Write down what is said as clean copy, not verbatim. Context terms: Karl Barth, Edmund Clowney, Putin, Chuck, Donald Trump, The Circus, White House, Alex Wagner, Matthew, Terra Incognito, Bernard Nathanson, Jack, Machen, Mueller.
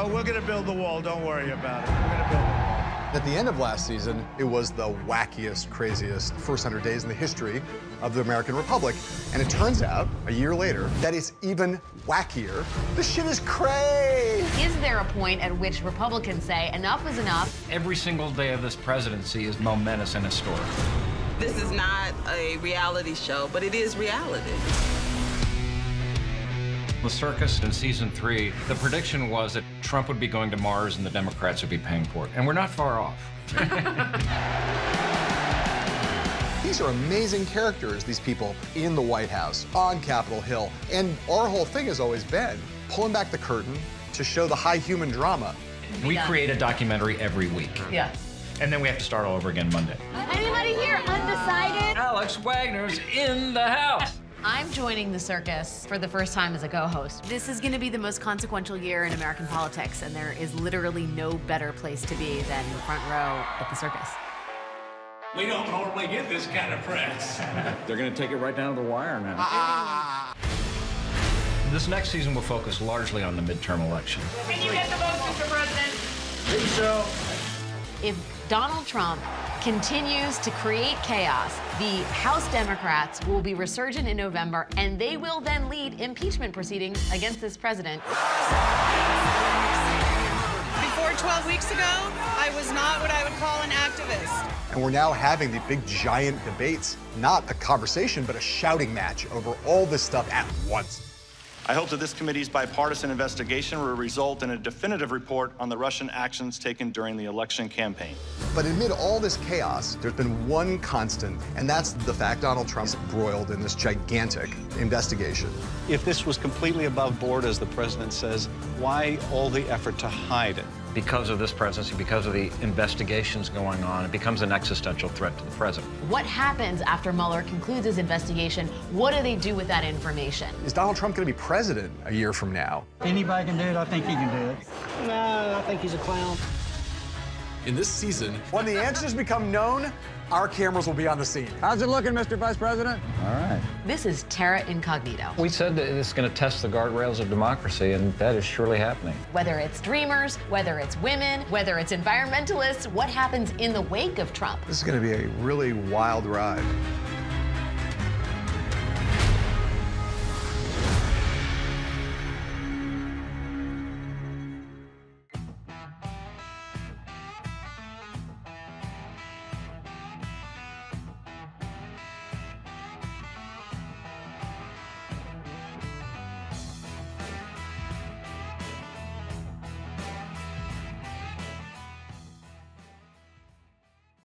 Oh, we're going to build the wall. Don't worry about it. We're going to build the wall. At the end of last season, it was the wackiest, craziest first 100 days in the history of the American Republic. And it turns out, a year later, that it's even wackier. This shit is crazy! Is there a point at which Republicans say enough is enough? Every single day of this presidency is momentous and historic. This is not a reality show, but it is reality. The Circus in season 3, the prediction was that Trump would be going to Mars and the Democrats would be paying for it. And we're not far off. These are amazing characters, these people in the White House, on Capitol Hill. And our whole thing has always been pulling back the curtain to show the high human drama. We create a documentary every week. Yeah. And then we have to start all over again Monday. Anybody here undecided? Alex Wagner's in the house. I'm joining The Circus for the first time as a co-host. This is going to be the most consequential year in American politics, and there is literally no better place to be than the front row at The Circus. We don't normally get this kind of press. They're going to take it right down to the wire now. This next season will focus largely on the midterm election. Can you get the votes, Mr. President? Think so. If Donald Trump continues to create chaos, the House Democrats will be resurgent in November, and they will then lead impeachment proceedings against this president. Before 12 weeks ago, I was not what I would call an activist. And we're now having the big, giant debates, not a conversation, but a shouting match over all this stuff at once. I hope that this committee's bipartisan investigation will result in a definitive report on the Russian actions taken during the election campaign. But amid all this chaos, there's been one constant, and that's the fact Donald Trump's embroiled in this gigantic investigation. If this was completely above board, as the president says, why all the effort to hide it? Because of this presidency, because of the investigations going on, it becomes an existential threat to the president. What happens after Mueller concludes his investigation? What do they do with that information? Is Donald Trump going to be president a year from now? Anybody can do it. I think he can do it. No, I think he's a clown. In this season, when the answers become known, our cameras will be on the scene. How's it looking, Mr. Vice President? All right. This is Terra Incognito. We said that it's going to test the guardrails of democracy, and that is surely happening. Whether it's dreamers, whether it's women, whether it's environmentalists, what happens in the wake of Trump? This is going to be a really wild ride.